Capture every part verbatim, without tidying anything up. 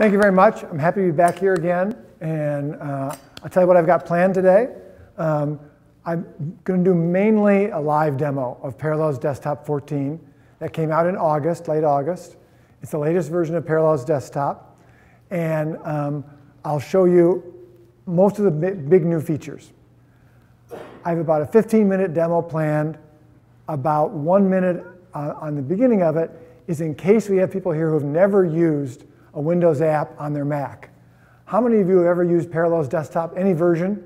Thank you very much. I'm happy to be back here again. And uh, I'll tell you what I've got planned today. Um, I'm going to do mainly a live demo of Parallels Desktop fourteen that came out in August, late August. It's the latest version of Parallels Desktop. And um, I'll show you most of the big new features. I have about a fifteen minute demo planned. About one minute uh, on the beginning of it is in case we have people here who have never used a Windows app on their Mac. How many of you have ever used Parallels Desktop, any version?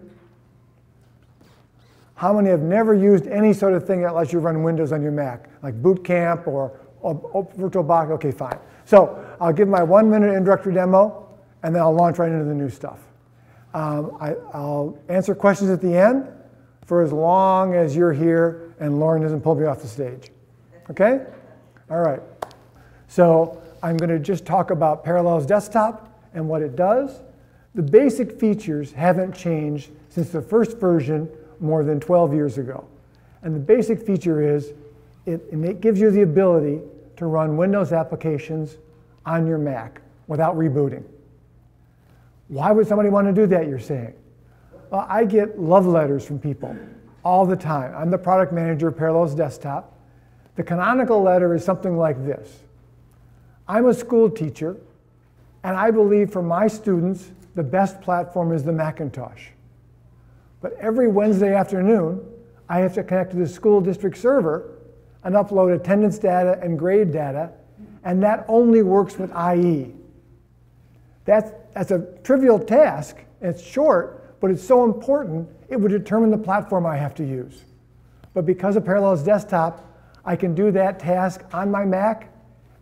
How many have never used any sort of thing that lets you run Windows on your Mac, like Boot Camp or, or, or VirtualBox? OK, fine. So I'll give my one minute introductory demo, and then I'll launch right into the new stuff. Um, I, I'll answer questions at the end for as long as you're here and Lauren doesn't pull me off the stage. OK? All right. So I'm going to just talk about Parallels Desktop and what it does. The basic features haven't changed since the first version more than twelve years ago. And the basic feature is it, it gives you the ability to run Windows applications on your Mac without rebooting. Why would somebody want to do that, you're saying? Well, I get love letters from people all the time. I'm the product manager of Parallels Desktop. The canonical letter is something like this. I'm a school teacher, and I believe for my students, the best platform is the Macintosh. But every Wednesday afternoon, I have to connect to the school district server and upload attendance data and grade data, and that only works with I E. That's, that's a trivial task, and it's short, but it's so important, it would determine the platform I have to use. But because of Parallels Desktop, I can do that task on my Mac,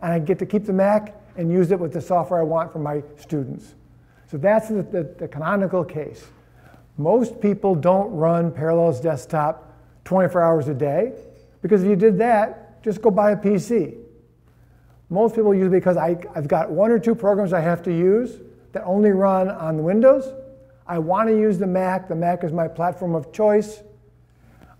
and I get to keep the Mac and use it with the software I want for my students. So that's the, the, the canonical case. Most people don't run Parallels Desktop twenty-four hours a day, because if you did that, just go buy a P C. Most people use it because I, I've got one or two programs I have to use that only run on Windows. I want to use the Mac. The Mac is my platform of choice.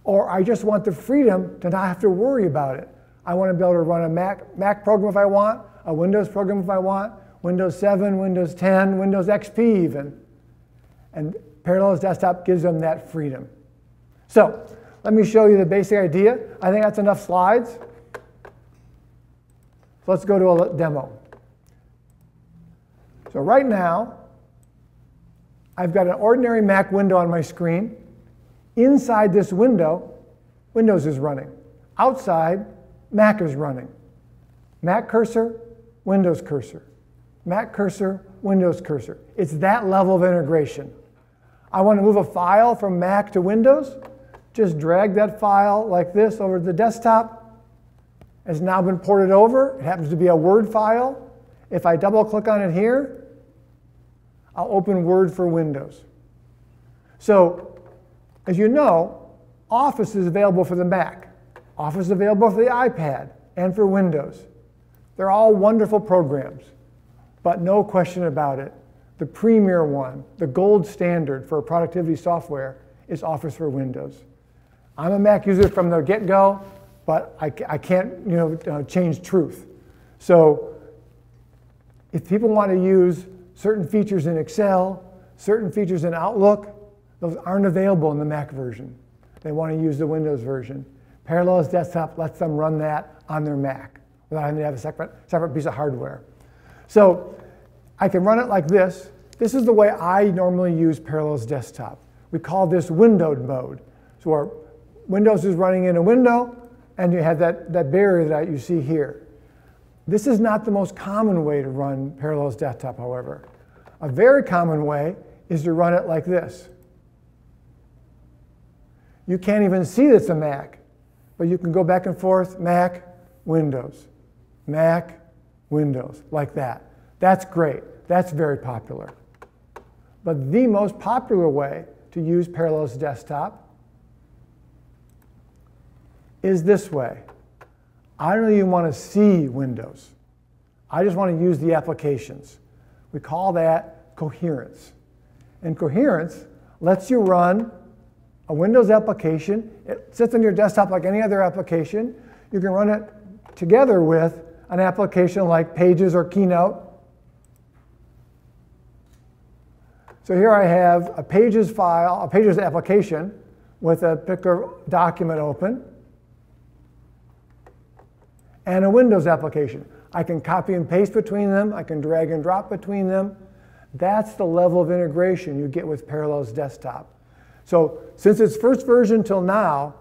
Or I just want the freedom to not have to worry about it. I want to be able to run a Mac, Mac program if I want, a Windows program if I want, Windows seven, Windows ten, Windows X P even. And Parallels Desktop gives them that freedom. So let me show you the basic idea. I think that's enough slides. Let's go to a demo. So right now, I've got an ordinary Mac window on my screen. Inside this window, Windows is running. Outside, Mac is running. Mac cursor, Windows cursor. Mac cursor, Windows cursor. It's that level of integration. I want to move a file from Mac to Windows. Just drag that file like this over to the desktop. It's now been ported over. It happens to be a Word file. If I double click on it here, I'll open Word for Windows. So as you know, Office is available for the Mac. Office is available for the iPad and for Windows. They're all wonderful programs, but no question about it, the premier one, the gold standard for productivity software is Office for Windows. I'm a Mac user from the get-go, but I, I can't you know, uh, change truth. So if people want to use certain features in Excel, certain features in Outlook, those aren't available in the Mac version. They want to use the Windows version. Parallels Desktop lets them run that on their Mac without having to have a separate, separate piece of hardware. So I can run it like this. This is the way I normally use Parallels Desktop. We call this windowed mode. So our Windows is running in a window, and you have that, that barrier that you see here. This is not the most common way to run Parallels Desktop, however. A very common way is to run it like this. You can't even see it's a Mac, but you can go back and forth, Mac, Windows, Mac, Windows, like that. That's great. That's very popular. But the most popular way to use Parallels Desktop is this way. I don't even want to see Windows. I just want to use the applications. We call that coherence. And coherence lets you run a Windows application. It sits on your desktop like any other application. You can run it together with an application like Pages or Keynote. So here I have a Pages file, a Pages application with a picture document open, and a Windows application. I can copy and paste between them. I can drag and drop between them. That's the level of integration you get with Parallels Desktop. So since its first version till now,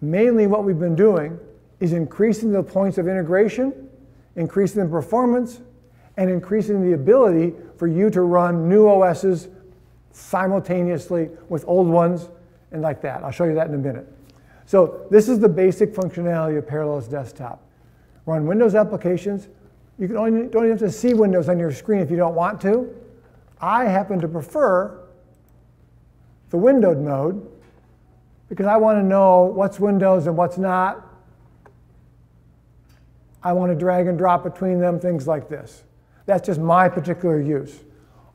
mainly what we've been doing is increasing the points of integration, increasing the performance, and increasing the ability for you to run new O Ss simultaneously with old ones and like that. I'll show you that in a minute. So this is the basic functionality of Parallels Desktop. Run Windows applications. You can only, don't even have to see Windows on your screen if you don't want to. I happen to prefer the windowed mode because I want to know what's Windows and what's not. I want to drag and drop between them, things like this. That's just my particular use.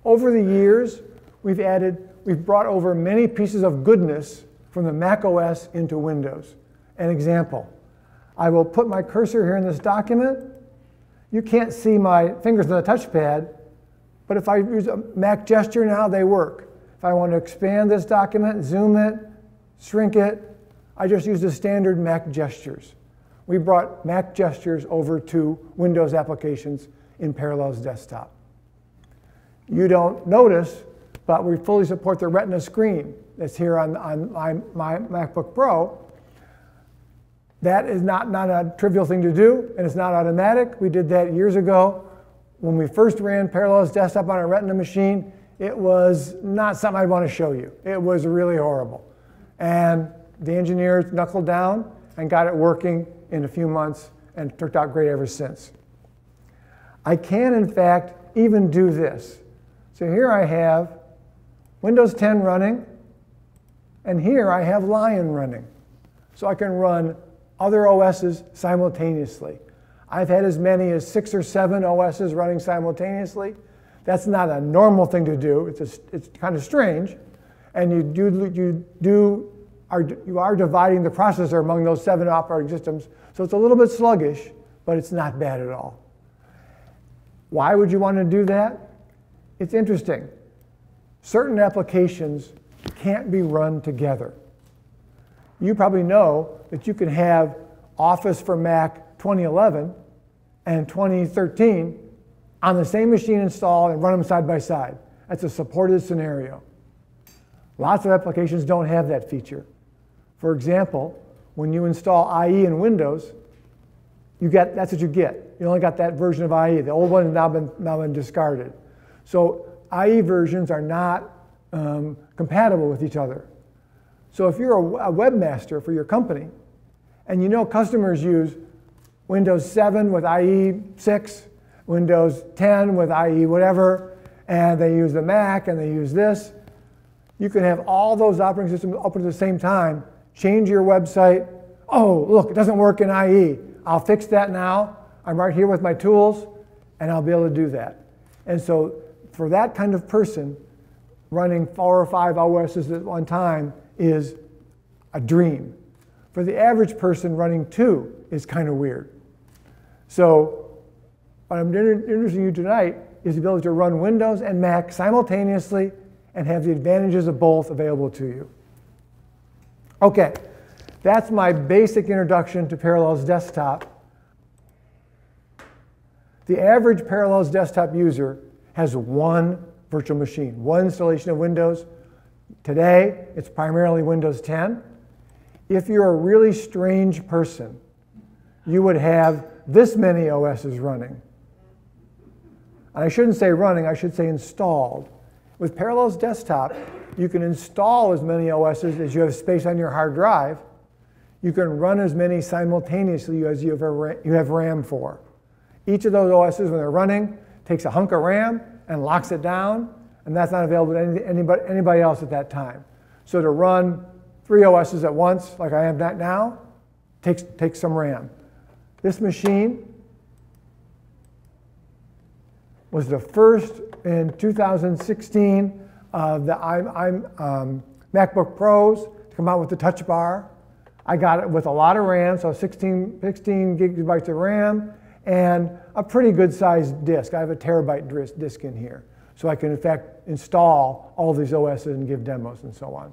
Over the years, we've added, we've brought over many pieces of goodness from the Mac O S into Windows. An example, I will put my cursor here in this document. You can't see my fingers on the touchpad, but if I use a Mac gesture now, they work. If I want to expand this document, zoom it, shrink it, I just use the standard Mac gestures. We brought Mac gestures over to Windows applications in Parallels Desktop. You don't notice, but we fully support the Retina screen that's here on, on my, my MacBook Pro. That is not, not a trivial thing to do, and it's not automatic. We did that years ago. When we first ran Parallels Desktop on a Retina machine, it was not something I'd want to show you. It was really horrible. And the engineers knuckled down and got it working in a few months, and it turned out great ever since. I can, in fact, even do this. So here I have Windows ten running, and here I have Lion running. So I can run other O Ss simultaneously. I've had as many as six or seven O Ss running simultaneously. That's not a normal thing to do. It's, a, it's kind of strange. And you, do, you, do, are, you are dividing the processor among those seven operating systems. So it's a little bit sluggish, but it's not bad at all. Why would you want to do that? It's interesting. Certain applications can't be run together. You probably know that you can have Office for Mac twenty eleven and twenty thirteen on the same machine installed and run them side by side. That's a supported scenario. Lots of applications don't have that feature. For example, when you install I E in Windows, you get, that's what you get. You only got that version of I E. The old one has now been, now been discarded. So I E versions are not um, compatible with each other. So if you're a, a webmaster for your company, and you know customers use Windows seven with I E six, Windows ten with I E whatever, and they use the Mac and they use this, you can have all those operating systems open at the same time, change your website. Oh, look, it doesn't work in I E. I'll fix that now. I'm right here with my tools, and I'll be able to do that. And so for that kind of person, running four or five O Ss at one time is a dream. For the average person, running two is kind of weird. So what I'm introducing you tonight is the ability to run Windows and Mac simultaneously and have the advantages of both available to you. OK, that's my basic introduction to Parallels Desktop. The average Parallels Desktop user has one virtual machine, one installation of Windows. Today, it's primarily Windows ten. If you're a really strange person, you would have this many O Ss running. And I shouldn't say running, I should say installed. With Parallels Desktop, you can install as many O Ss as you have space on your hard drive. You can run as many simultaneously as you have RAM for. Each of those O Ss, when they're running, takes a hunk of RAM and locks it down, and that's not available to anybody, anybody else at that time. So to run three O Ss at once, like I am now, takes, takes some RAM. This machine was the first in two thousand sixteen of the I'm, I'm, um, MacBook Pros to come out with the touch bar. I got it with a lot of RAM, so sixteen, sixteen gigabytes of RAM, and a pretty good sized disk. I have a terabyte disk in here. so I can, in fact, install all of these O Ss and give demos and so on.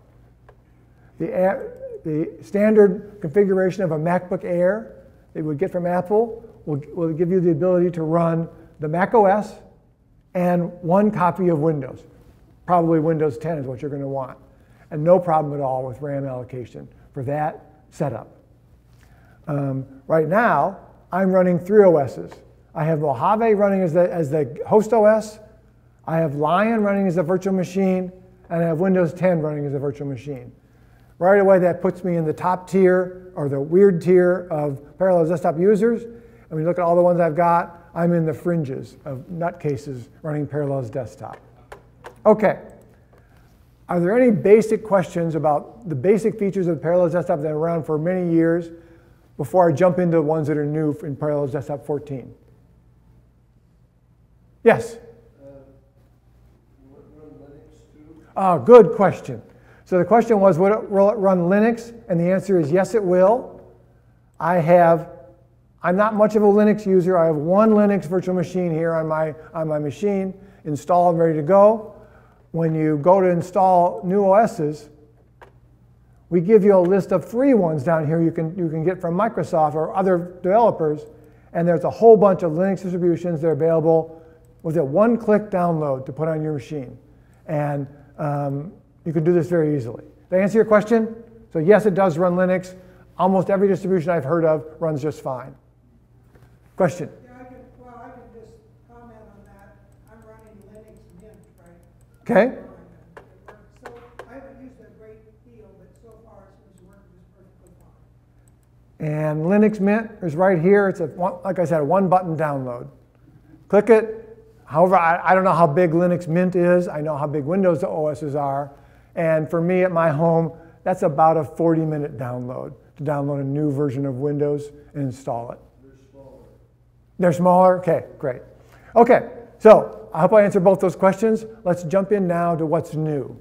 The, the standard configuration of a MacBook Air that you would get from Apple will, will give you the ability to run the Mac O S and one copy of Windows. Probably Windows ten is what you're going to want. And no problem at all with RAM allocation for that setup. Um, right now, I'm running three O Ss. I have Mojave running as the, as the host O S. I have Lion running as a virtual machine. And I have Windows ten running as a virtual machine. Right away, that puts me in the top tier, or the weird tier, of Parallels Desktop users. And when you look at all the ones I've got, I'm in the fringes of nutcases running Parallels Desktop. OK. Are there any basic questions about the basic features of Parallels Desktop that have been around for many years before I jump into the ones that are new in Parallels Desktop fourteen? Yes? Uh, will it run Linux too? Ah, good question. So the question was, will it, will it run Linux? And the answer is yes, it will. I have, I'm not much of a Linux user. I have one Linux virtual machine here on my, on my machine, installed and ready to go. When you go to install new O Ss, we give you a list of free ones down here you can, you can get from Microsoft or other developers. And there's a whole bunch of Linux distributions that are available with a one-click download to put on your machine. And um, you can do this very easily. Did I answer your question? So yes, it does run Linux. Almost every distribution I've heard of runs just fine. Question? Yeah, I can, well, I can just comment on that. I'm running Linux Mint, right? OK. So I haven't used a great deal, but so far it seems to work just perfectly fine. And Linux Mint is right here. It's, a like I said, a one-button download. Click it. However, I, I don't know how big Linux Mint is. I know how big Windows O Ss are. And for me at my home, that's about a forty minute download to download a new version of Windows and install it. They're smaller. They're smaller? OK, great. OK, so I hope I answered both those questions. Let's jump in now to what's new.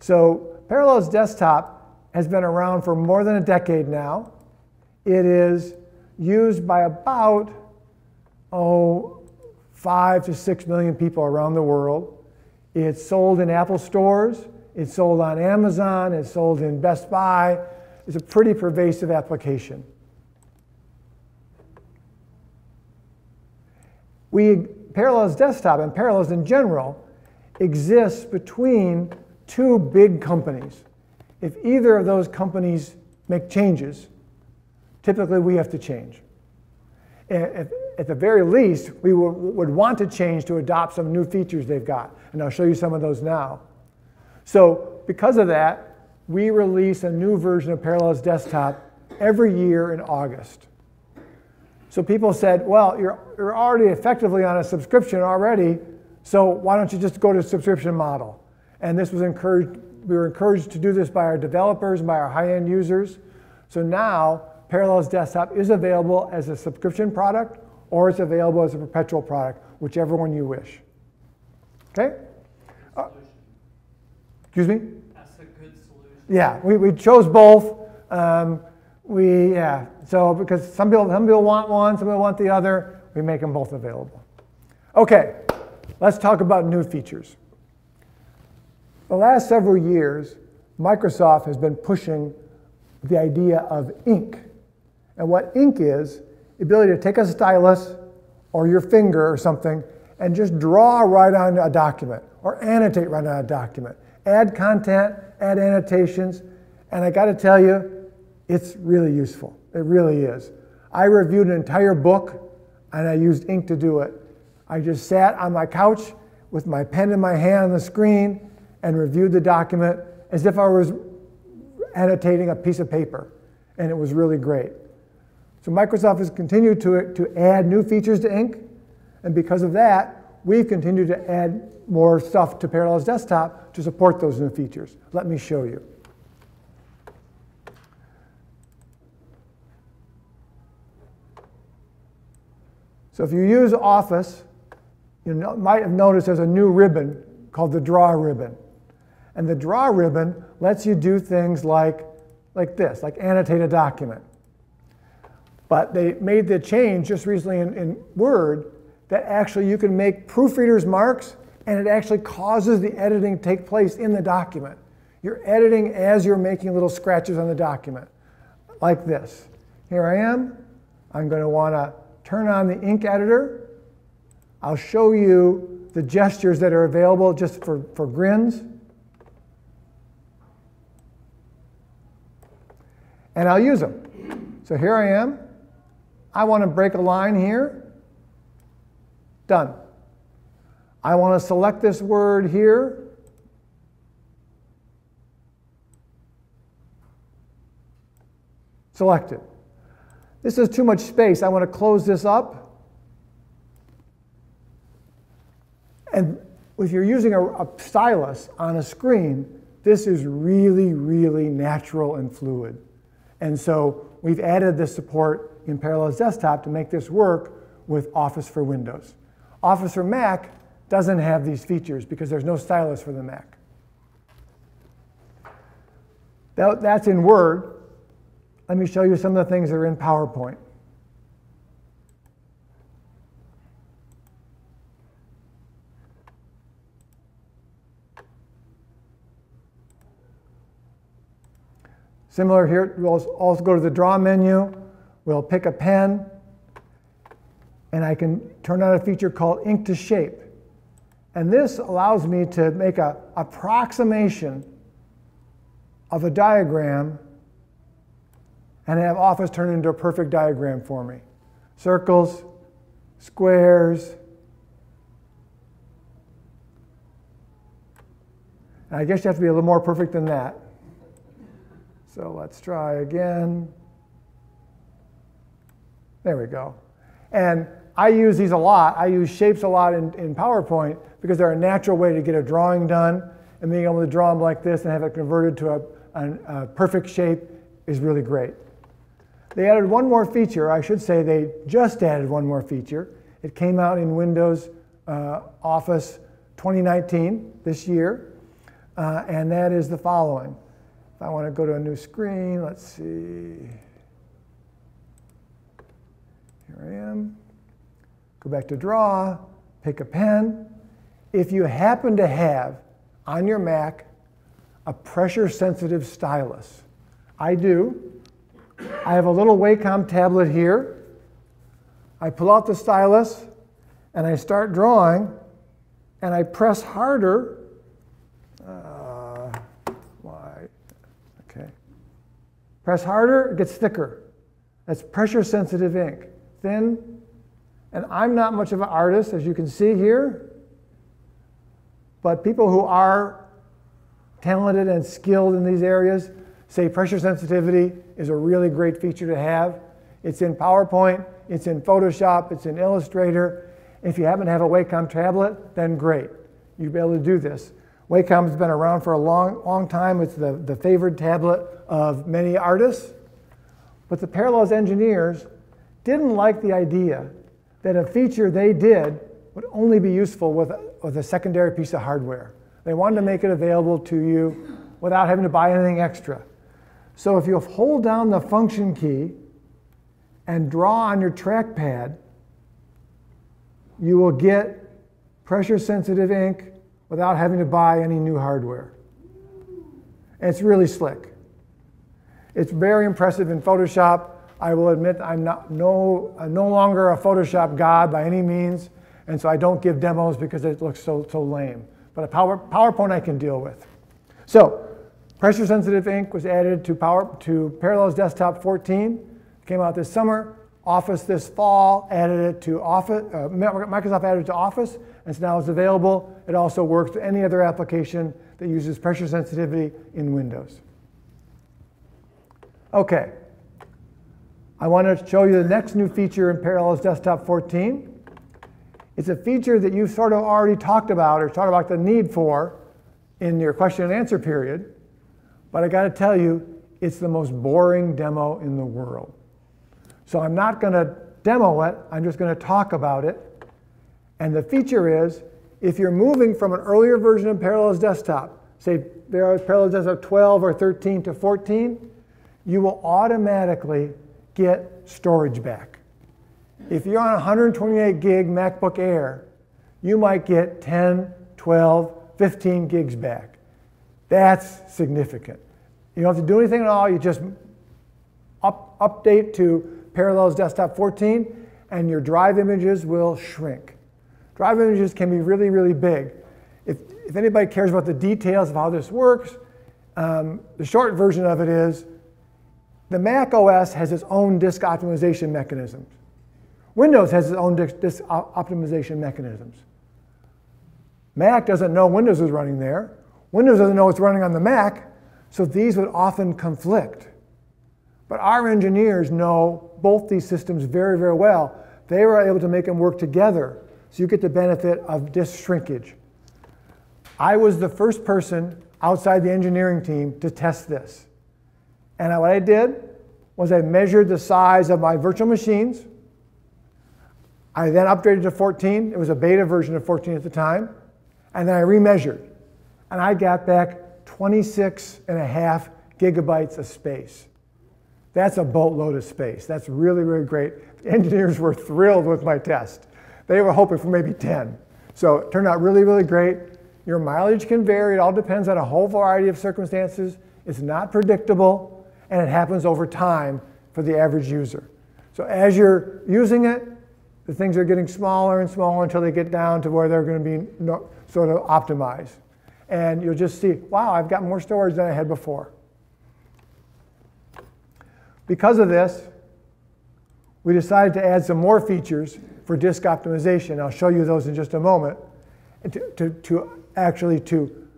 So Parallels Desktop has been around for more than a decade now. It is used by about, oh, five to six million people around the world. It's sold in Apple stores. It's sold on Amazon. It's sold in Best Buy. It's a pretty pervasive application. We, Parallels Desktop and Parallels in general exists between two big companies. If either of those companies make changes, typically we have to change. At, at the very least, we would, would want to change to adopt some new features they've got. And I'll show you some of those now. So because of that, we release a new version of Parallels Desktop every year in August. So people said, well, you're, you're already effectively on a subscription already, so why don't you just go to a subscription model? And this was encouraged, we were encouraged to do this by our developers and by our high-end users. So now Parallels Desktop is available as a subscription product, or it's available as a perpetual product, whichever one you wish. OK? Uh, Excuse me? That's a good solution. Yeah, we, we chose both. Um, we, yeah, so because some people, some people want one, some people want the other, we make them both available. OK, let's talk about new features. The last several years, Microsoft has been pushing the idea of ink. And what ink is, the ability to take a stylus or your finger or something and just draw right on a document or annotate right on a document. Add content, add annotations, and I got to tell you, it's really useful. It really is. I reviewed an entire book, and I used ink to do it. I just sat on my couch with my pen in my hand on the screen and reviewed the document as if I was annotating a piece of paper, and it was really great. So Microsoft has continued to, to add new features to ink, and because of that, we've continued to add more stuff to Parallels Desktop to support those new features. Let me show you. So if you use Office, you know, might have noticed there's a new ribbon called the Draw ribbon. And the Draw ribbon lets you do things like, like this, like annotate a document. But they made the change just recently in, in Word that actually you can make proofreader's marks and it actually causes the editing to take place in the document. You're editing as you're making little scratches on the document, like this. Here I am. I'm going to want to turn on the ink editor. I'll show you the gestures that are available just for, for grins. And I'll use them. So here I am. I want to break a line here. Done. I want to select this word here. Selected. This is too much space. I want to close this up. And if you're using a, a stylus on a screen, this is really, really natural and fluid. And so we've added this support in Parallels Desktop to make this work with Office for Windows. Office for Mac doesn't have these features because there's no stylus for the Mac. That, that's in Word. Let me show you some of the things that are in PowerPoint. Similar here, we'll also go to the Draw menu. We'll pick a pen, and I can turn on a feature called Ink to Shape. And this allows me to make an approximation of a diagram and have Office turn into a perfect diagram for me. Circles, squares. And I guess you have to be a little more perfect than that. So let's try again. There we go. And I use these a lot. I use shapes a lot in, in PowerPoint because they're a natural way to get a drawing done, and being able to draw them like this and have it converted to a, a, a perfect shape is really great. They added one more feature. I should say they just added one more feature. It came out in Windows uh, Office twenty nineteen this year, uh, and that is the following. I want to go to a new screen. Let's see. Here I am. Go back to Draw, pick a pen. If you happen to have on your Mac a pressure-sensitive stylus, I do. I have a little Wacom tablet here. I pull out the stylus, and I start drawing, and I press harder. Press harder, it gets thicker. That's pressure-sensitive ink. Thin, and I'm not much of an artist, as you can see here, but people who are talented and skilled in these areas say pressure sensitivity is a really great feature to have. It's in PowerPoint, it's in Photoshop, it's in Illustrator. If you happen to have a Wacom tablet, then great. You'll be able to do this. Wacom's been around for a long, long time. It's the, the favored tablet of many artists. But the Parallels engineers didn't like the idea that a feature they did would only be useful with, with a secondary piece of hardware. They wanted to make it available to you without having to buy anything extra. So if you hold down the function key and draw on your trackpad, you will get pressure-sensitive ink without having to buy any new hardware. And it's really slick. It's very impressive in Photoshop. I will admit I'm not, no, I'm no longer a Photoshop god by any means, and so I don't give demos because it looks so, so lame. But a power, PowerPoint I can deal with. So pressure-sensitive ink was added to, power, to Parallels Desktop fourteen. It came out this summer. Office this fall added it to Office. Uh, Microsoft added it to Office, and so now it's available. It also works with any other application that uses pressure sensitivity in Windows. Okay, I want to show you the next new feature in Parallels Desktop fourteen. It's a feature that you've sort of already talked about, or talked about the need for, in your question and answer period. But I got to tell you, it's the most boring demo in the world. So I'm not going to demo it, I'm just going to talk about it. And the feature is, if you're moving from an earlier version of Parallels Desktop, say there is Parallels Desktop twelve or thirteen to fourteen, you will automatically get storage back. If you're on a one hundred twenty-eight gig MacBook Air, you might get ten, twelve, fifteen gigs back. That's significant. You don't have to do anything at all. You just up, update to Parallels Desktop fourteen, and your drive images will shrink. Drive images can be really, really big. If, if anybody cares about the details of how this works, um, the short version of it is the Mac O S has its own disk optimization mechanisms. Windows has its own disk, disk optimization mechanisms. Mac doesn't know Windows is running there. Windows doesn't know it's running on the Mac, so these would often conflict. But our engineers know both these systems very, very well. They were able to make them work together, so you get the benefit of disk shrinkage. I was the first person outside the engineering team to test this. And what I did was I measured the size of my virtual machines. I then upgraded to fourteen. It was a beta version of fourteen at the time. And then I remeasured. And I got back twenty-six and a half gigabytes of space. That's a boatload of space. That's really, really great. The engineers were thrilled with my test. They were hoping for maybe ten. So it turned out really, really great. Your mileage can vary. It all depends on a whole variety of circumstances. It's not predictable, and it happens over time for the average user. So as you're using it, the things are getting smaller and smaller until they get down to where they're going to be no, sort of optimized. And you'll just see, wow, I've got more storage than I had before. Because of this, we decided to add some more features for disk optimization. I'll show you those in just a moment. To, to, to actually to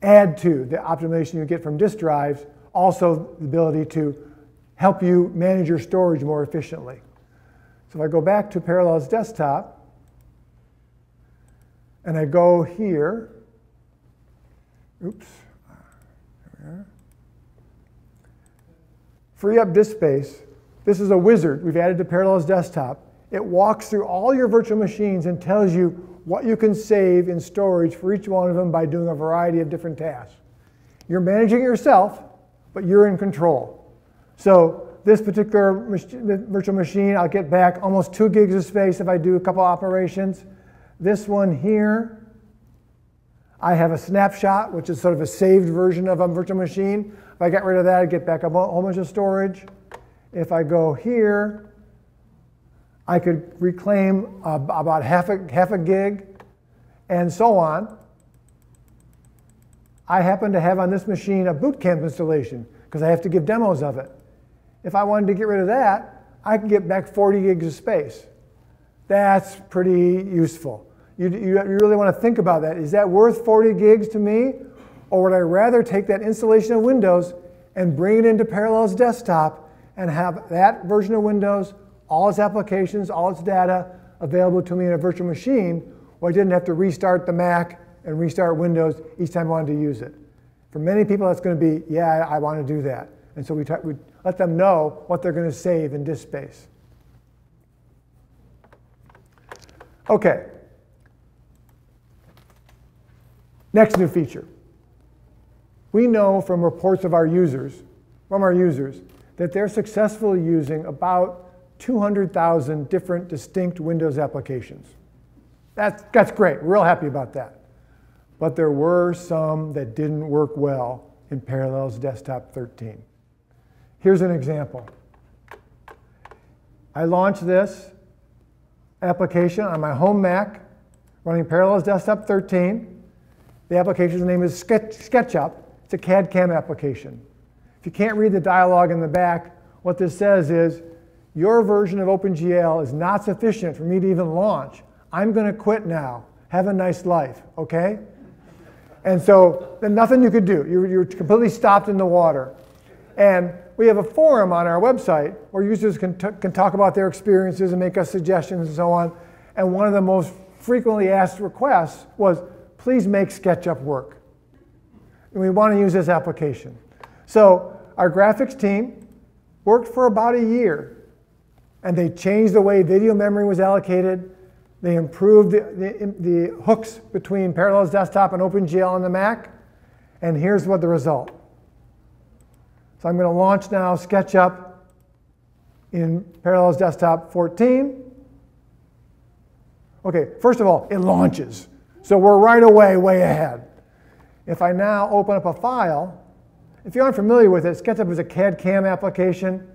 add to the optimization you get from disk drives, also the ability to help you manage your storage more efficiently. So if I go back to Parallels Desktop, and I go here, oops, there we are. Free up disk space. This is a wizard we've added to Parallels Desktop. It walks through all your virtual machines and tells you what you can save in storage for each one of them by doing a variety of different tasks. You're managing it yourself, but you're in control. So this particular virtual machine, I'll get back almost two gigs of space if I do a couple operations. This one here, I have a snapshot, which is sort of a saved version of a virtual machine. If I get rid of that, I get back a whole bunch of storage. If I go here, I could reclaim uh, about half a, half a gig, and so on. I happen to have on this machine a Boot Camp installation, because I have to give demos of it. If I wanted to get rid of that, I can get back forty gigs of space. That's pretty useful. You, you really want to think about that. Is that worth forty gigs to me? Or would I rather take that installation of Windows and bring it into Parallels Desktop and have that version of Windows, all its applications, all its data available to me in a virtual machine, where I didn't have to restart the Mac and restart Windows each time I wanted to use it? For many people, that's going to be, yeah, I want to do that. And so we, we let them know what they're going to save in disk space. OK. Next new feature. We know from reports of our users, from our users, that they're successfully using about two hundred thousand different distinct Windows applications. That's, that's great. We're real happy about that. But there were some that didn't work well in Parallels Desktop thirteen. Here's an example. I launched this application on my home Mac running Parallels Desktop thirteen. The application's name is SketchUp. It's a C A D C A M application. If you can't read the dialogue in the back, what this says is, your version of OpenGL is not sufficient for me to even launch. I'm going to quit now. Have a nice life, OK? And so then nothing you could do. You, you're completely stopped in the water. And we have a forum on our website where users can, can talk about their experiences and make us suggestions and so on. And one of the most frequently asked requests was, please make SketchUp work. And we want to use this application. So our graphics team worked for about a year. And they changed the way video memory was allocated. They improved the, the, the hooks between Parallels Desktop and OpenGL on the Mac. And here's what the result. So I'm going to launch now SketchUp in Parallels Desktop fourteen. OK, first of all, it launches. So we're right away way ahead. If I now open up a file, if you aren't familiar with it, SketchUp is a C A D C A M application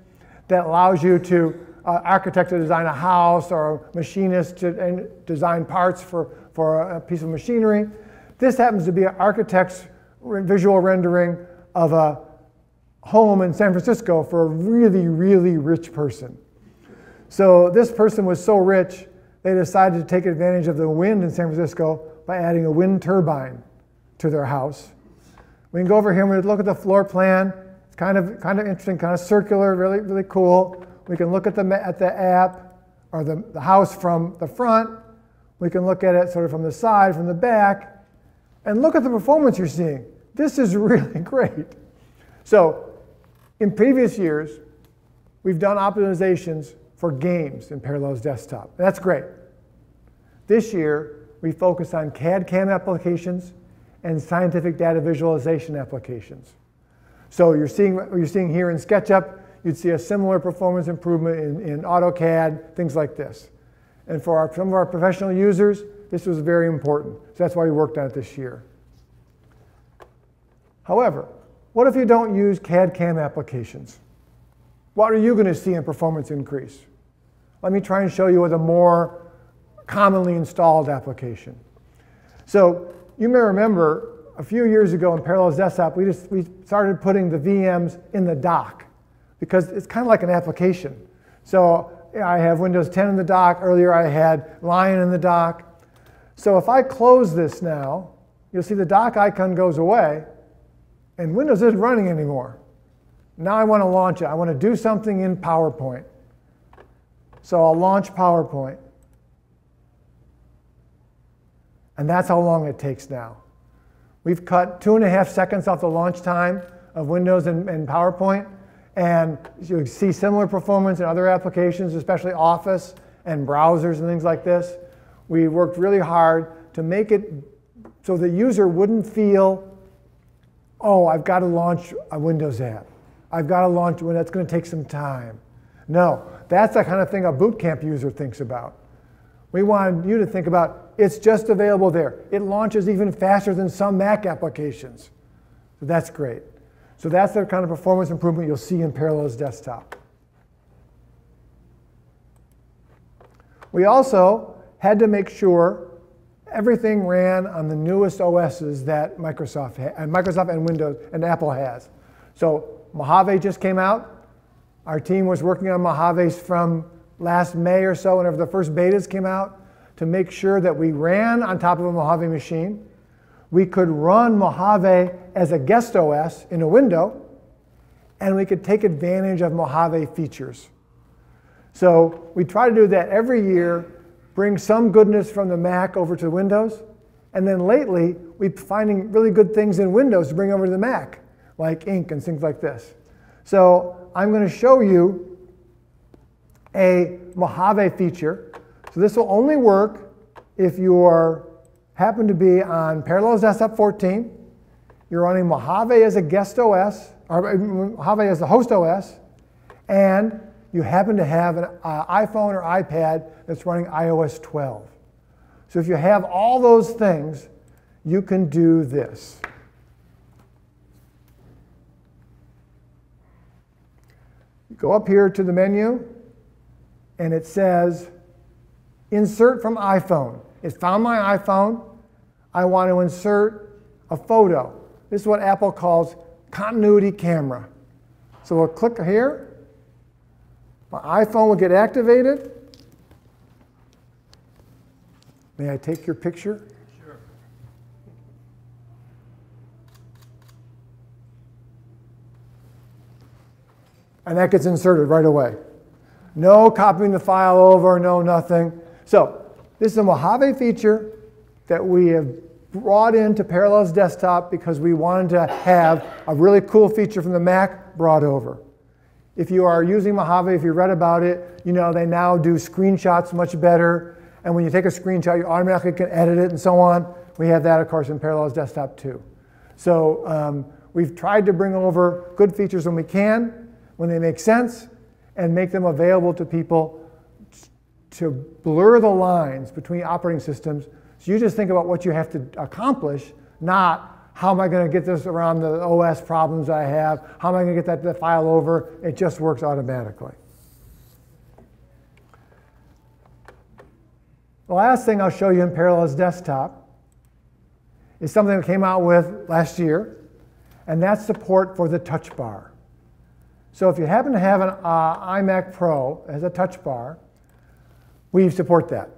that allows you to uh, architect to design a house or a machinist to and design parts for, for a piece of machinery. This happens to be an architect's visual rendering of a home in San Francisco for a really, really rich person. So this person was so rich, they decided to take advantage of the wind in San Francisco by adding a wind turbine to their house. We can go over here and we look at the floor plan. It's kind of, kind of interesting, kind of circular, really, really cool. We can look at the, at the app or the, the house from the front. We can look at it sort of from the side, from the back. And look at the performance you're seeing. This is really great. So in previous years, we've done optimizations for games in Parallels Desktop. That's great. This year, we focused on C A D C A M applications and scientific data visualization applications. So you're seeing, you're seeing here in SketchUp, you'd see a similar performance improvement in, in AutoCAD, things like this. And for our, some of our professional users, this was very important. So that's why we worked on it this year. However, what if you don't use C A D C A M applications? What are you going to see in performance increase? Let me try and show you with a more commonly installed application. So you may remember a few years ago in Parallels Desktop, we just we started putting the V Ms in the dock because it's kind of like an application. So I have Windows ten in the dock. Earlier I had Lion in the dock. So if I close this now, you'll see the dock icon goes away, and Windows isn't running anymore. Now I want to launch it. I want to do something in PowerPoint. So I'll launch PowerPoint. And that's how long it takes now. We've cut two and a half seconds off the launch time of Windows and, and PowerPoint. And you see similar performance in other applications, especially Office and browsers and things like this. We worked really hard to make it so the user wouldn't feel, oh, I've got to launch a Windows app. I've got to launch one. That's going to take some time. No, that's the kind of thing a Boot Camp user thinks about. We wanted you to think about, it's just available there. It launches even faster than some Mac applications. So that's great. So that's the kind of performance improvement you'll see in Parallels Desktop. We also had to make sure everything ran on the newest O Ss that Microsoft and Microsoft and Windows and Apple has. So Mojave just came out. Our team was working on Mojaves from last May or so, whenever the first betas came out, to make sure that we ran on top of a Mojave machine. We could run Mojave as a guest O S in a window, and we could take advantage of Mojave features. So we try to do that every year, bring some goodness from the Mac over to Windows. And then lately, we're finding really good things in Windows to bring over to the Mac, like ink and things like this. So I'm going to show you a Mojave feature. So this will only work if you are, happen to be on Parallels Desktop fourteen. You're running Mojave as a guest O S, or Mojave as the host O S, and you happen to have an uh, iPhone or iPad that's running i O S twelve. So if you have all those things, you can do this. You go up here to the menu, and it says, Insert from iPhone. It's found my iPhone. I want to insert a photo. This is what Apple calls continuity camera. So we'll click here. My iPhone will get activated. May I take your picture? Sure. And that gets inserted right away. No copying the file over, no nothing. So this is a Mojave feature that we have brought into Parallels Desktop because we wanted to have a really cool feature from the Mac brought over. If you are using Mojave, if you read about it, you know they now do screenshots much better. And when you take a screenshot, you automatically can edit it and so on. We have that, of course, in Parallels Desktop too. So um, we've tried to bring over good features when we can, when they make sense, and make them available to people to blur the lines between operating systems. So you just think about what you have to accomplish, not how am I going to get this around the O S problems I have, how am I going to get that, that file over. It just works automatically. The last thing I'll show you in Parallels Desktop is something that came out with last year, and that's support for the touch bar. So if you happen to have an uh, iMac Pro as a touch bar, we support that.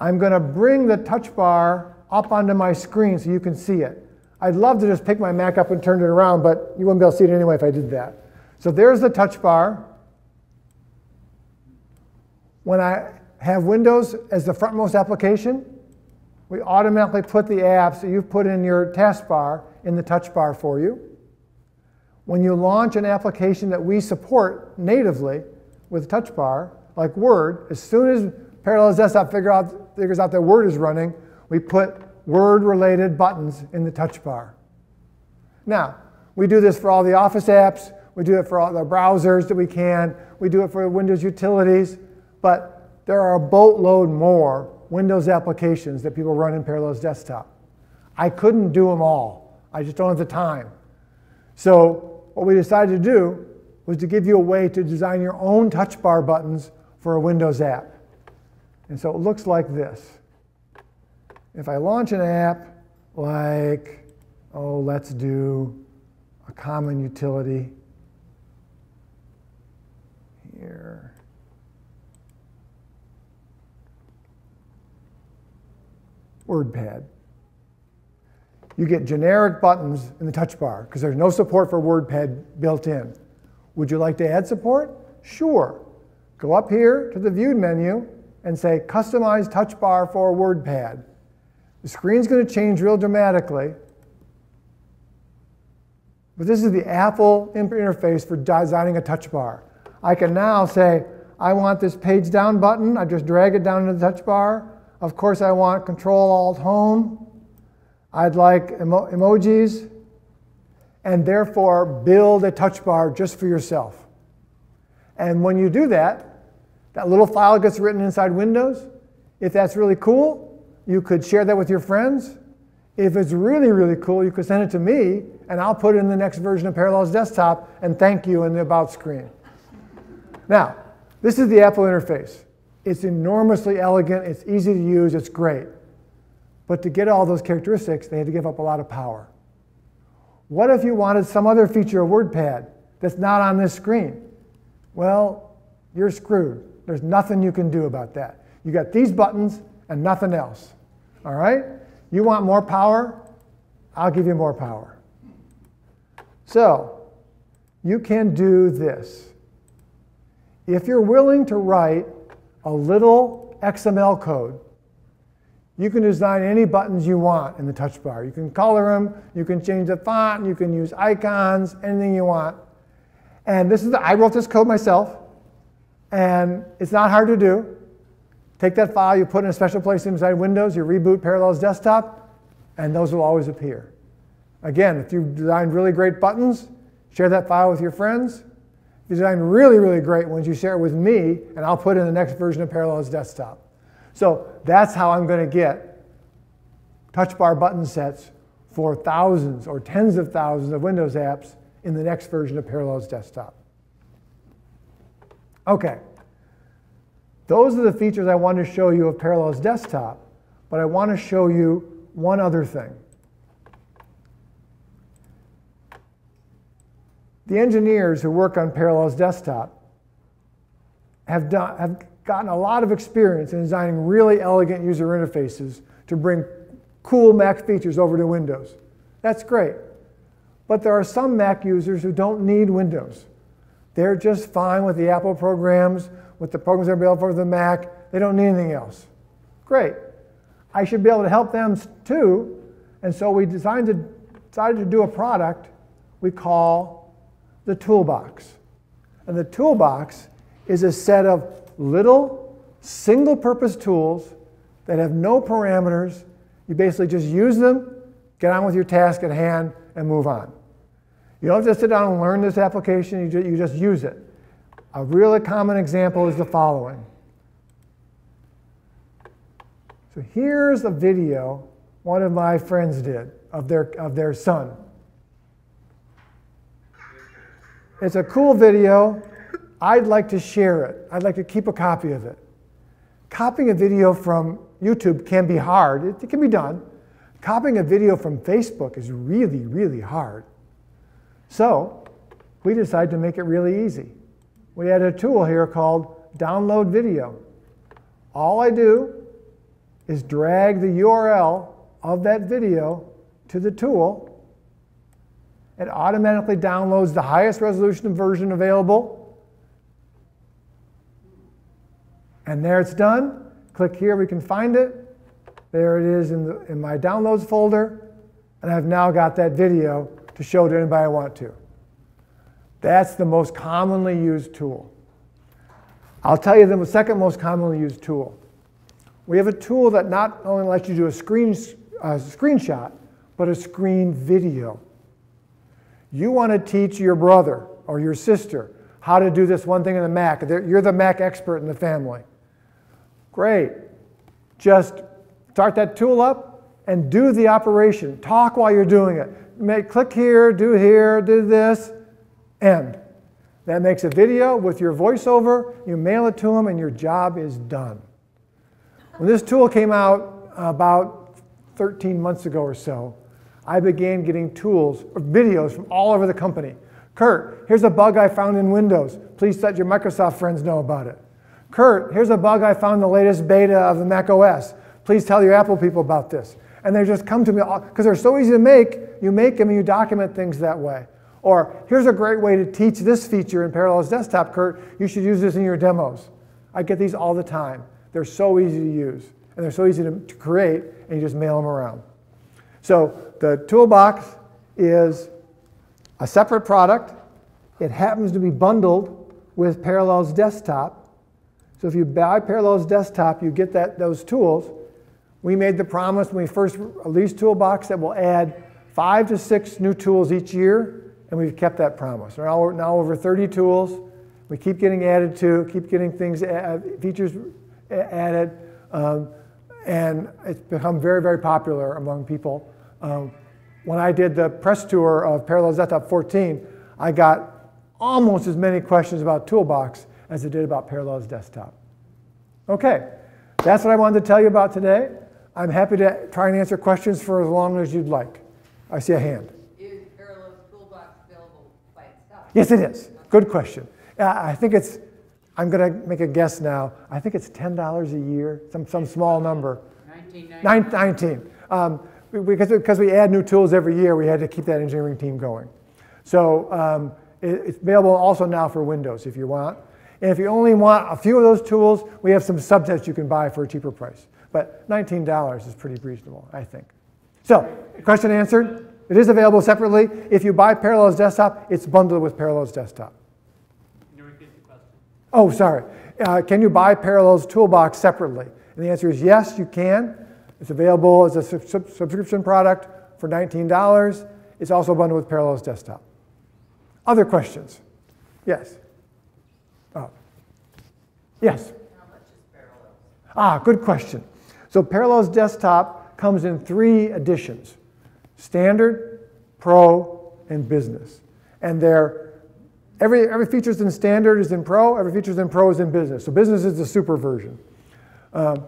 I'm going to bring the touch bar up onto my screen so you can see it. I'd love to just pick my Mac up and turn it around, but you wouldn't be able to see it anyway if I did that. So there's the touch bar. When I have Windows as the frontmost application, we automatically put the apps that you've put in your taskbar in the touch bar for you. When you launch an application that we support natively with the touch bar, like Word, as soon as Parallels Desktop figure out, figures out that Word is running, we put Word-related buttons in the touch bar. Now, we do this for all the Office apps. We do it for all the browsers that we can. We do it for Windows utilities. But there are a boatload more Windows applications that people run in Parallels Desktop. I couldn't do them all. I just don't have the time. So what we decided to do was to give you a way to design your own touch bar buttons for a Windows app. And so it looks like this. If I launch an app like, oh, let's do a common utility here. WordPad. You get generic buttons in the touch bar because there's no support for WordPad built in. Would you like to add support? Sure. Go up here to the View menu and say Customize Touch Bar for WordPad. The screen's going to change real dramatically. But this is the Apple interface for designing a touch bar. I can now say, I want this page down button. I just drag it down into the touch bar. Of course, I want Control Alt Home. I'd like emo emojis. And therefore, build a touch bar just for yourself. And when you do that, that little file gets written inside Windows. If that's really cool, you could share that with your friends. If it's really, really cool, you could send it to me, and I'll put it in the next version of Parallels Desktop and thank you in the About screen. Now, this is the Apple interface. It's enormously elegant, it's easy to use, it's great. But to get all those characteristics, they had to give up a lot of power. What if you wanted some other feature of WordPad that's not on this screen? Well, you're screwed. There's nothing you can do about that. You got these buttons and nothing else. All right? You want more power? I'll give you more power. So, you can do this. If you're willing to write a little X M L code, you can design any buttons you want in the touch bar. You can color them, you can change the font, you can use icons, anything you want. And this is the, I wrote this code myself, and it's not hard to do. Take that file, you put it in a special place inside Windows, you reboot Parallels Desktop, and those will always appear. Again, if you've designed really great buttons, share that file with your friends. You design really, really great ones, you share it with me, and I'll put in the next version of Parallels Desktop. So that's how I'm going to get touch bar button sets for thousands or tens of thousands of Windows apps in the next version of Parallels Desktop. OK. Those are the features I want to show you of Parallels Desktop, but I want to show you one other thing. The engineers who work on Parallels Desktop have, done, have gotten a lot of experience in designing really elegant user interfaces to bring cool Mac features over to Windows. That's great. But there are some Mac users who don't need Windows. They're just fine with the Apple programs, with the programs that are available for the Mac. They don't need anything else. Great. I should be able to help them too. And so we designed to, decided to do a product we call the Toolbox. And the Toolbox is a set of little single-purpose tools that have no parameters. You basically just use them, get on with your task at hand, and move on. You don't have to sit down and learn this application. You just, you just use it. A really common example is the following. So here's a video one of my friends did of their, of their son. It's a cool video. I'd like to share it. I'd like to keep a copy of it. Copying a video from YouTube can be hard. It, it can be done. Copying a video from Facebook is really, really hard. So we decided to make it really easy. We had a tool here called Download Video. All I do is drag the U R L of that video to the tool. It automatically downloads the highest resolution version available. And there it's done. Click here, we can find it. There it is in, the, in my downloads folder. And I've now got that video to show to anybody I want to. That's the most commonly used tool. I'll tell you the second most commonly used tool. We have a tool that not only lets you do a screen, a screenshot, but a screen video. You want to teach your brother or your sister how to do this one thing in the Mac. You're the Mac expert in the family. Great. Just start that tool up and do the operation. Talk while you're doing it. Make, click here, do here, do this, end. That makes a video with your voiceover. You mail it to them, and your job is done. When this tool came out about thirteen months ago or so, I began getting tools, or videos from all over the company. Kurt, here's a bug I found in Windows. Please let your Microsoft friends know about it. Kurt, here's a bug I found in the latest beta of the Mac O S. Please tell your Apple people about this. And they just come to me, because they're so easy to make, you make them and you document things that way. Or, here's a great way to teach this feature in Parallels Desktop, Kurt. You should use this in your demos. I get these all the time. They're so easy to use, and they're so easy to, to create, and you just mail them around. So the toolbox is a separate product. It happens to be bundled with Parallels Desktop. So if you buy Parallels Desktop, you get that, those tools. We made the promise when we first released Toolbox that we'll add five to six new tools each year, and we've kept that promise. We're now, now over thirty tools. We keep getting added to, keep getting things, add, features added, um, and it's become very, very popular among people. Um, when I did the press tour of Parallels Desktop fourteen, I got almost as many questions about Toolbox as I did about Parallels Desktop. OK, that's what I wanted to tell you about today. I'm happy to try and answer questions for as long as you'd like. I see a hand. Is Parallels Toolbox available by itself? Yes, it is. Good question. I think it's, I'm going to make a guess now. I think it's ten dollars a year, some, some small number. nineteen ninety-nine. Um, Because, because we add new tools every year, we had to keep that engineering team going. So um, it, it's available also now for Windows if you want. And if you only want a few of those tools, we have some subsets you can buy for a cheaper price. But nineteen dollars is pretty reasonable, I think. So question answered. It is available separately. If you buy Parallels Desktop, it's bundled with Parallels Desktop. Can you repeat the question? Oh, sorry. Uh, can you buy Parallels Toolbox separately? And the answer is yes, you can. It's available as a sub subscription product for nineteen dollars. It's also bundled with Parallels Desktop. Other questions? Yes. Oh. Yes. How much is Parallels? Ah, good question. So Parallels Desktop comes in three editions: Standard, Pro, and Business. And they're, every every feature's in Standard is in Pro. Every feature's in Pro is in Business. So Business is the super version. Um,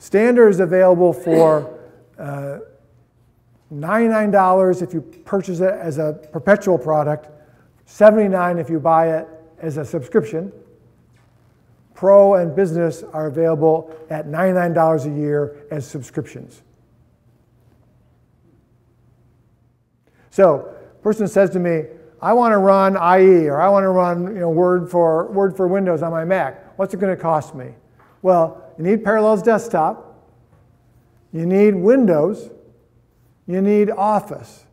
Standard is available for uh, ninety-nine dollars if you purchase it as a perpetual product, seventy-nine dollars if you buy it as a subscription. Pro and Business are available at ninety-nine dollars a year as subscriptions. So a person says to me, I want to run I E, or I want to run you know, Word for, Word for Windows on my Mac. What's it going to cost me? Well, you need Parallels Desktop, you need Windows, you need Office.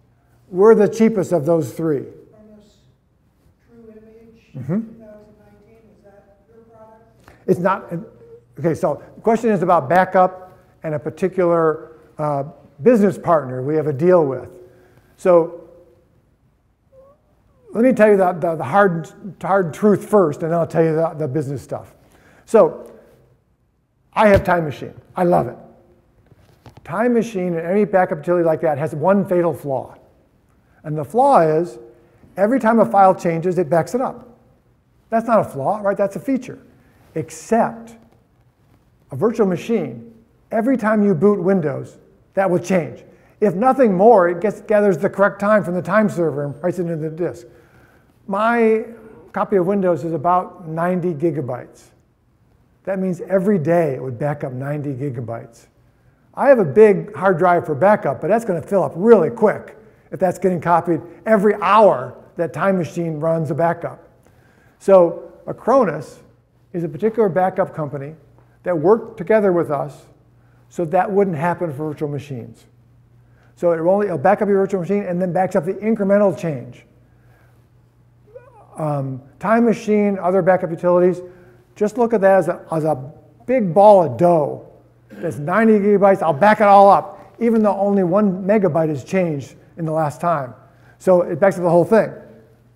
We're the cheapest of those three. And this True Image mm-hmm. twenty nineteen, is that your product? It's not. OK, so the question is about backup and a particular uh, business partner we have a deal with. So let me tell you the, the, the hard, hard truth first, and then I'll tell you the, the business stuff. So I have Time Machine. I love it. Time Machine and any backup utility like that has one fatal flaw. And the flaw is every time a file changes, it backs it up. That's not a flaw, right? That's a feature. Except a virtual machine, every time you boot Windows, that will change. If nothing more, it gets, gathers the correct time from the time server and writes it into the disk. My copy of Windows is about ninety gigabytes. That means every day it would back up ninety gigabytes. I have a big hard drive for backup, but that's going to fill up really quick if that's getting copied every hour that Time Machine runs a backup. So Acronis is a particular backup company that worked together with us so that wouldn't happen for virtual machines. So it'll only, it'll back up your virtual machine and then backs up the incremental change. Um, Time Machine, other backup utilities, just look at that as a, as a big ball of dough. That's ninety gigabytes. I'll back it all up, even though only one megabyte has changed in the last time. So it backs up the whole thing.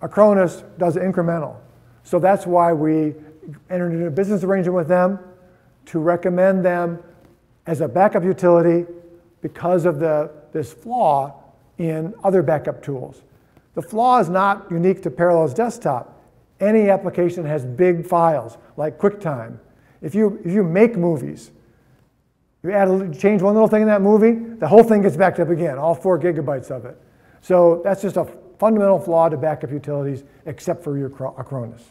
Acronis does incremental. So that's why we entered into a business arrangement with them to recommend them as a backup utility because of the, this flaw in other backup tools. The flaw is not unique to Parallels Desktop. Any application has big files, like QuickTime. If you, if you make movies, you add a, change one little thing in that movie, the whole thing gets backed up again, all four gigabytes of it. So that's just a fundamental flaw to backup utilities, except for your Acronis.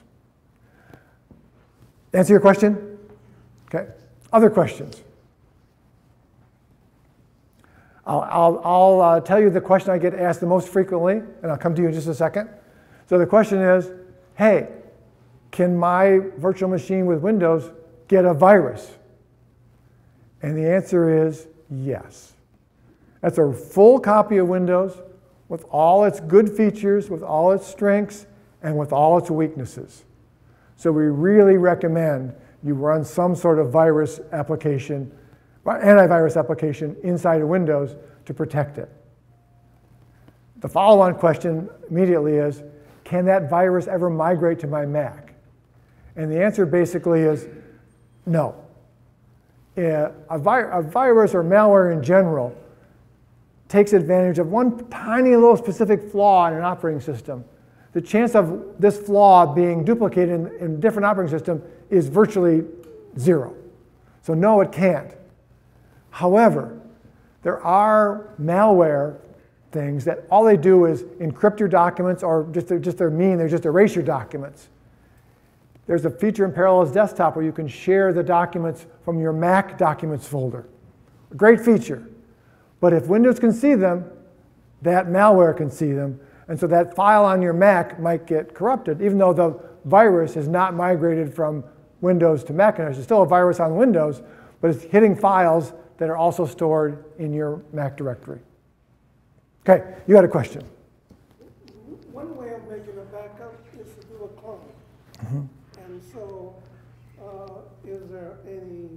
Answer your question? Okay. Other questions? I'll, I'll, I'll uh, tell you the question I get asked the most frequently, and I'll come to you in just a second. So the question is, hey, can my virtual machine with Windows get a virus? And the answer is yes. That's a full copy of Windows with all its good features, with all its strengths, and with all its weaknesses. So we really recommend you run some sort of virus application, antivirus application inside of Windows to protect it. The follow-on question immediately is, can that virus ever migrate to my Mac? And the answer basically is no. A, vi a virus or malware in general takes advantage of one tiny little specific flaw in an operating system. The chance of this flaw being duplicated in, in a different operating system is virtually zero. So no, it can't. However, there are malware things that all they do is encrypt your documents, or just they're, just they're mean, they just erase your documents. There's a feature in Parallels Desktop where you can share the documents from your Mac documents folder. A great feature. But if Windows can see them, that malware can see them. And so that file on your Mac might get corrupted, even though the virus has not migrated from Windows to Macintosh. There's still a virus on Windows, but it's hitting files that are also stored in your Mac directory. OK, you had a question. One way of making a backup is to do a clone. Mm-hmm. And so uh, is there any,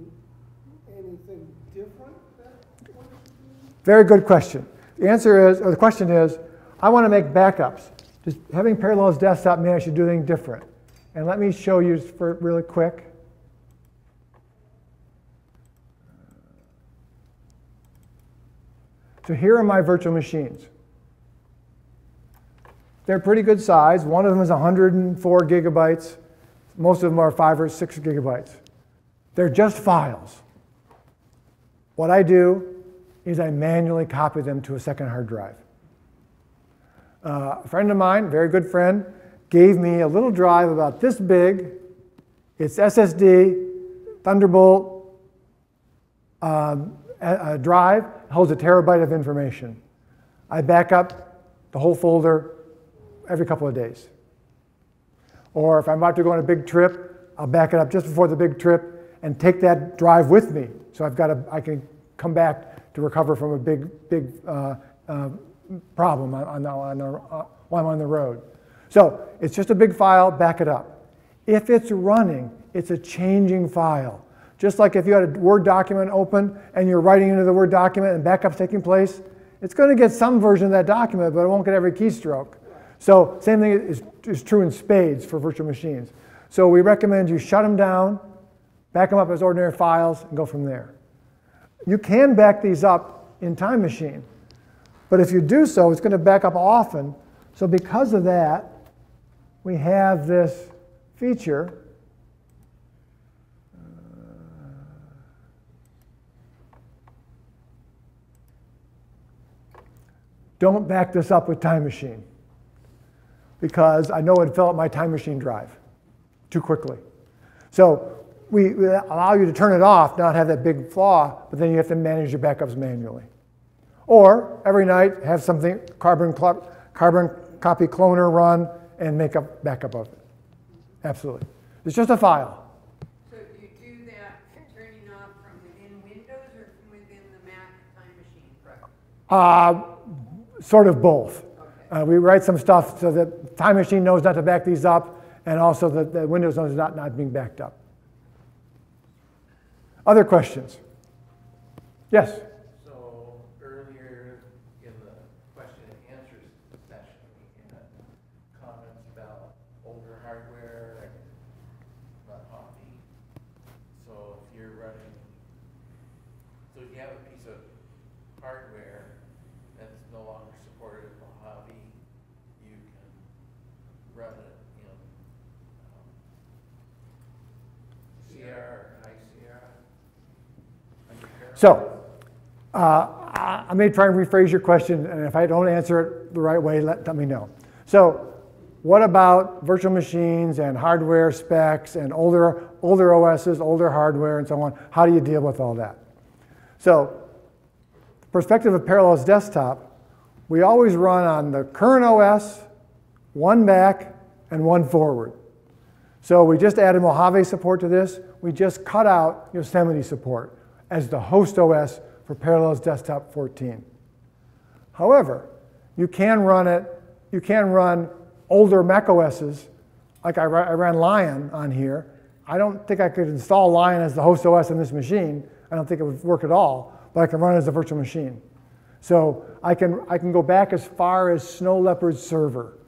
anything different that one should do? Very good question. The answer is, or the question is, I want to make backups. Does having Parallels Desktop mean I should do anything different? And let me show you for really quick. So here are my virtual machines. They're pretty good size. One of them is one hundred four gigabytes. Most of them are five or six gigabytes. They're just files. What I do is I manually copy them to a second hard drive. Uh, a friend of mine, very good friend, gave me a little drive about this big. It's S S D, Thunderbolt um, a, a drive. Holds a terabyte of information. I back up the whole folder every couple of days. Or if I'm about to go on a big trip, I'll back it up just before the big trip and take that drive with me. So I've got a, I can come back to recover from a big, big uh, uh, problem on, on the, on the, uh, while I'm on the road. So it's just a big file, back it up. If it's running, it's a changing file. Just like if you had a Word document open and you're writing into the Word document and backup's taking place, it's going to get some version of that document, but it won't get every keystroke. So same thing is, is true in spades for virtual machines. So we recommend you shut them down, back them up as ordinary files, and go from there. You can back these up in Time Machine. But if you do so, it's going to back up often. So because of that, we have this feature. Don't back this up with Time Machine, because I know it filled up my Time Machine drive too quickly. So we allow you to turn it off, not have that big flaw, but then you have to manage your backups manually. Or every night have something, carbon, carbon copy cloner run and make a backup of it. Absolutely. It's just a file. So you do that turning off from within Windows or from within the Mac Time Machine program? Uh, sort of both. Okay. Uh, we write some stuff so that Time Machine knows not to back these up, and also that, that Windows knows not, not being backed up. Other questions? Yes? So earlier in the question and answers session, we had comments about older hardware, like Mojave. So if you're running, so if you have a piece of hardware that's no longer supported in Mojave, you can run it in um, C R. So uh, I may try and rephrase your question, and if I don't answer it the right way, let, let me know. So what about virtual machines and hardware specs and older, older O Ss, older hardware, and so on? How do you deal with all that? So the perspective of Parallels Desktop, we always run on the current O S, one back, and one forward. So we just added Mojave support to this. We just cut out Yosemite support as the host O S for Parallels Desktop fourteen. However, you can run it, you can run older Mac O Ss, like I, I ran Lion on here. I don't think I could install Lion as the host O S on this machine. I don't think it would work at all, but I can run it as a virtual machine. So I can, I can go back as far as Snow Leopard's server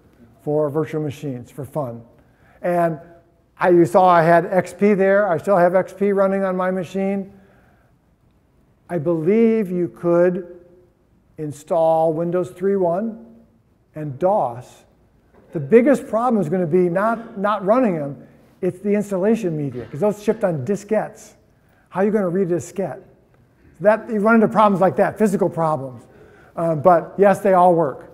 for virtual machines for fun. And I, you saw I had X P there. I still have X P running on my machine. I believe you could install Windows three point one and DOS. The biggest problem is going to be not, not running them. It's the installation media, because those shipped on diskettes. How are you going to read a diskette? That, you run into problems like that, physical problems. Um, but yes, they all work.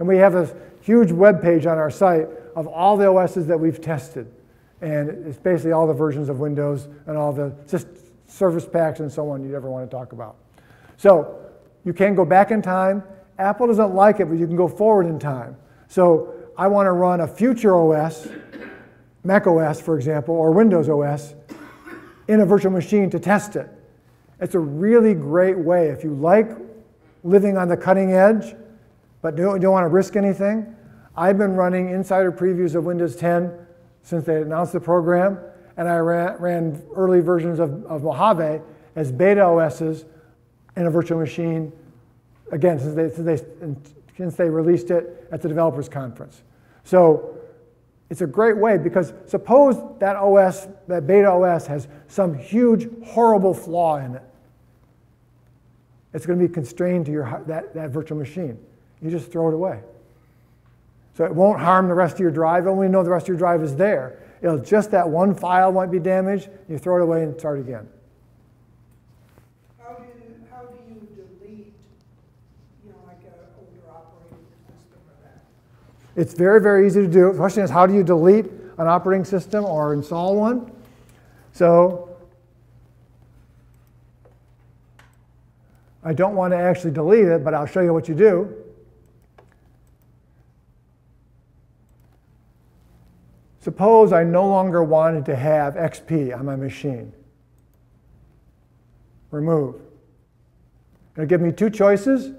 And we have a huge web page on our site of all the O Ss that we've tested. And it's basically all the versions of Windows and all the systems, service packs and so on you'd ever want to talk about. So you can go back in time. Apple doesn't like it, but you can go forward in time. So I want to run a future O S, Mac O S, for example, or Windows O S, in a virtual machine to test it. It's a really great way. If you like living on the cutting edge, but don't, don't want to risk anything, I've been running insider previews of Windows ten since they announced the program. And I ran, ran early versions of, of Mojave as beta O Ss in a virtual machine, again, since they, since, they, since they released it at the developers conference. So it's a great way, because suppose that O S, that beta O S has some huge, horrible flaw in it. It's going to be constrained to your, that, that virtual machine. You just throw it away. So it won't harm the rest of your drive. Only you know the rest of your drive is there. It'll just, that one file might be damaged. You throw it away and start again. How do you, how do you delete, you know, like an older operating system or that? It's very, very easy to do. The question is, how do you delete an operating system or install one? So I don't want to actually delete it, but I'll show you what you do. Suppose I no longer wanted to have X P on my machine. Remove. It'll give me two choices.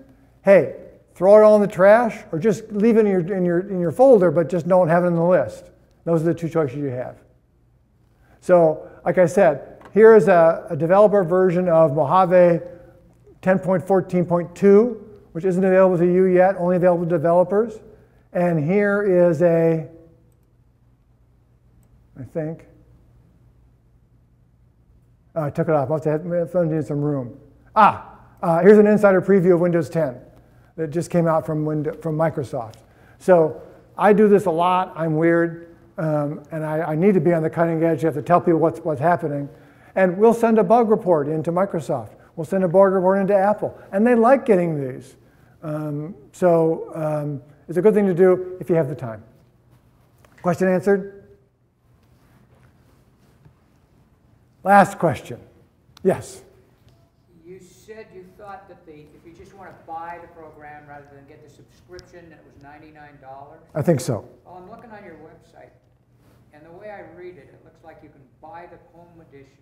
Hey, throw it all in the trash, or just leave it in your, in your, in your folder, but just don't have it in the list. Those are the two choices you have. So, like I said, here is a, a developer version of Mojave ten point fourteen point two, which isn't available to you yet, only available to developers. And here is a, I think. Oh, I took it off. I must have found it in some room. Ah, Uh, here's an insider preview of Windows ten that just came out from, Windows, from Microsoft. So I do this a lot. I'm weird. Um, and I, I need to be on the cutting edge. You have to tell people what's, what's happening. And we'll send a bug report into Microsoft. We'll send a bug report into Apple. And they like getting these. Um, so um, it's a good thing to do if you have the time. Question answered? Last question. Yes? You said you thought that the, if you just want to buy the program rather than get the subscription, that it was ninety-nine dollars? I think so. Well, I'm looking on your website. And the way I read it, it looks like you can buy the home edition,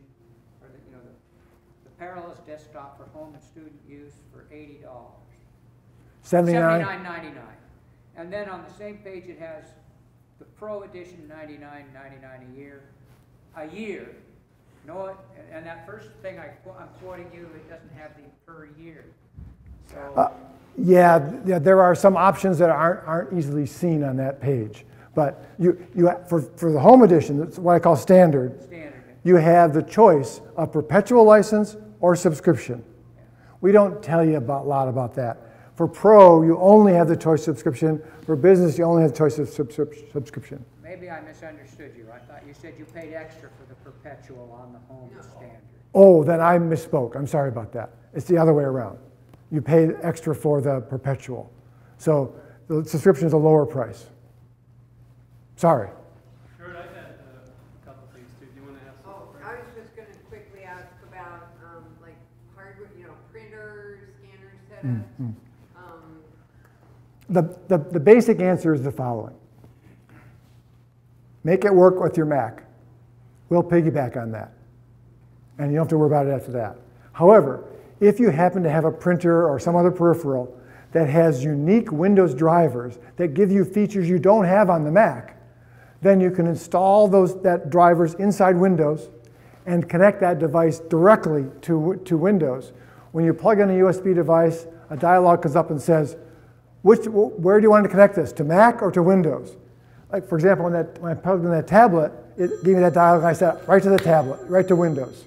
or the, you know, the, the Parallels Desktop for home and student use for eighty dollars. seventy-nine ninety-nine. And then on the same page it has the Pro Edition, ninety-nine ninety-nine a year. A year. No, and that first thing I, I'm quoting you, it doesn't have the per year. So uh, yeah, yeah, there are some options that aren't aren't easily seen on that page. But you, you, for, for the home edition, that's what I call standard, standard, you have the choice of perpetual license or subscription. Yeah. We don't tell you about, a lot about that. For Pro, you only have the choice of subscription. For business, you only have the choice of sub sub subscription. Maybe I misunderstood you. I thought you said you paid extra for the perpetual on the home no. standard. Oh, then I misspoke. I'm sorry about that. It's the other way around. You pay extra for the perpetual. So the subscription is a lower price. Sorry. Sure, I had uh, a couple things too. Do you want to ask? Oh, I was just going to quickly ask about um, like hardware, you know, printers, scanner setups. Mm-hmm. um, the, the the basic answer is the following: make it work with your Mac. We'll piggyback on that, and you don't have to worry about it after that. However, if you happen to have a printer or some other peripheral that has unique Windows drivers that give you features you don't have on the Mac, then you can install those that drivers inside Windows and connect that device directly to, to Windows. When you plug in a U S B device, a dialog comes up and says, which, where do you want to connect this, to Mac or to Windows? Like, for example, when, that, when I plugged in that tablet, it gave me that dialog and I said, right to the tablet, right to Windows.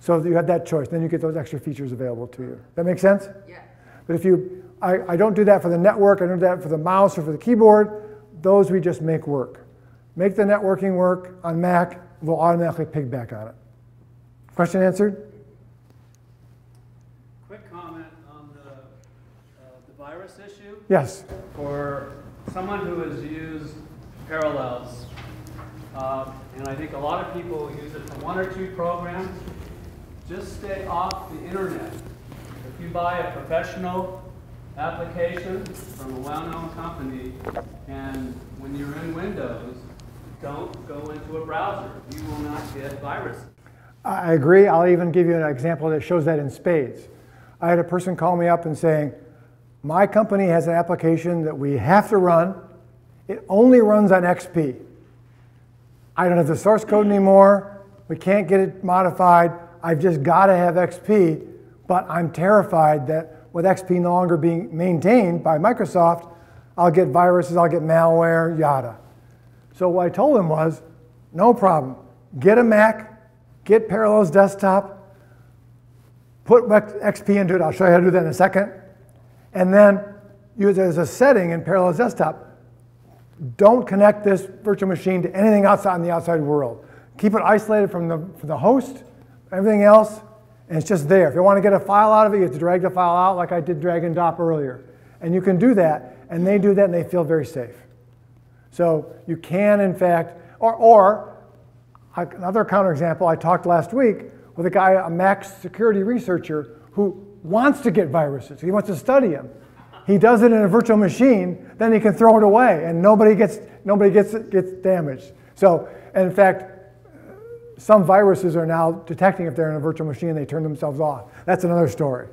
So you have that choice. Then you get those extra features available to you. That make sense? Yeah. But if you, I, I don't do that for the network. I don't do that for the mouse or for the keyboard. Those we just make work. Make the networking work on Mac, we'll automatically piggyback on it. Question answered? Quick comment on the, uh, the virus issue. Yes. For someone who has used Parallels, uh, and I think a lot of people use it for one or two programs, just stay off the internet. If you buy a professional application from a well-known company, and when you're in Windows, don't go into a browser. You will not get viruses. I agree. I'll even give you an example that shows that in spades. I had a person call me up and saying, my company has an application that we have to run. It only runs on X P. I don't have the source code anymore. We can't get it modified. I've just got to have X P, but I'm terrified that with X P no longer being maintained by Microsoft, I'll get viruses, I'll get malware, yada. So what I told him was, no problem. Get a Mac, get Parallels Desktop, put X P into it. I'll show you how to do that in a second. And then use it as a setting in Parallels Desktop. Don't connect this virtual machine to anything outside in the outside world. Keep it isolated from the, from the host, everything else. And it's just there. If you want to get a file out of it, you have to drag the file out like I did drag and drop earlier. And you can do that. And they do that, and they feel very safe. So you can, in fact, or, or another counterexample, I talked last week with a guy, a Mac security researcher, who wants to get viruses. He wants to study them. He does it in a virtual machine. Then he can throw it away, and nobody gets, nobody gets, gets damaged. So, and in fact, some viruses are now detecting if they're in a virtual machine and they turn themselves off. That's another story.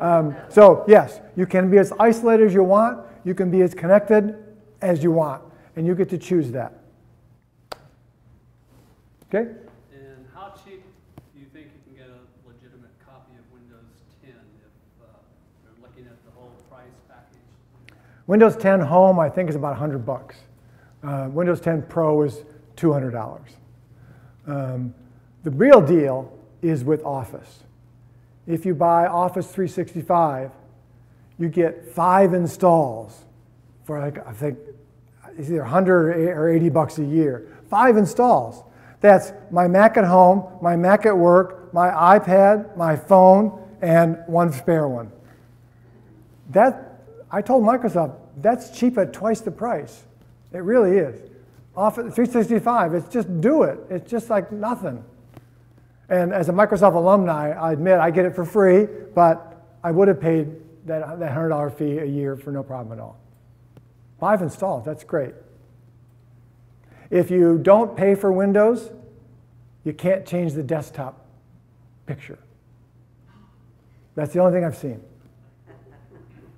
Um, so yes, you can be as isolated as you want. You can be as connected as you want. And you get to choose that. OK? And how cheap do you think you can get a legitimate copy of Windows ten if uh, you're looking at the whole price package? Windows ten Home, I think, is about a hundred bucks. Uh, Windows ten Pro is two hundred dollars. Um, the real deal is with Office. if you buy Office three sixty-five, you get five installs for, like, I think, it's either a hundred or eighty bucks a year. Five installs. That's my Mac at home, my Mac at work, my iPad, my phone, and one spare one. That, I told Microsoft, that's cheap at twice the price. It really is. Office three sixty-five, it's just do it. It's just like nothing. And as a Microsoft alumni, I admit I get it for free, but I would have paid that one hundred dollar fee a year for no problem at all. Five installs, that's great. If you don't pay for Windows, you can't change the desktop picture. That's the only thing I've seen.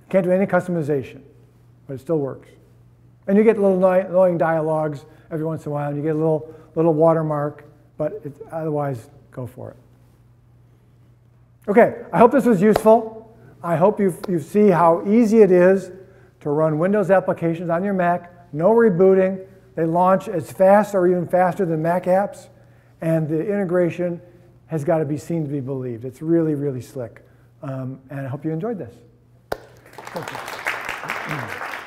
Can't do any customization, but it still works. And you get little annoying dialogues every once in a while, and you get a little, little watermark, but it, otherwise, go for it. Okay, I hope this was useful. I hope you you see how easy it is to run Windows applications on your Mac, no rebooting. They launch as fast or even faster than Mac apps, and the integration has got to be seen to be believed. It's really, really slick, um, and I hope you enjoyed this. Thank you.